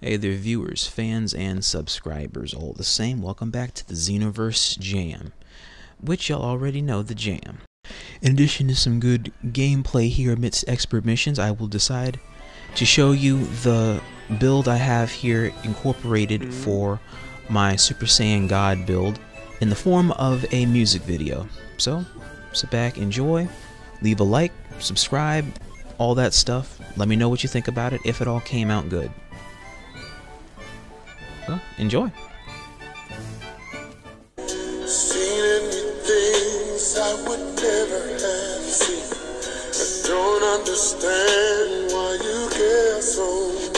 Hey there viewers, fans, and subscribers, all the same, welcome back to the Xenoverse Jam, which y'all already know, the jam. In addition to some good gameplay here amidst expert missions, I will decide to show you the build I have here incorporated for my Super Saiyan God build in the form of a music video. So, sit back, enjoy, leave a like, subscribe, all that stuff. Let me know what you think about it, if it all came out good. Well, enjoy. Seen any things I would never have seen. I don't understand why you care so much.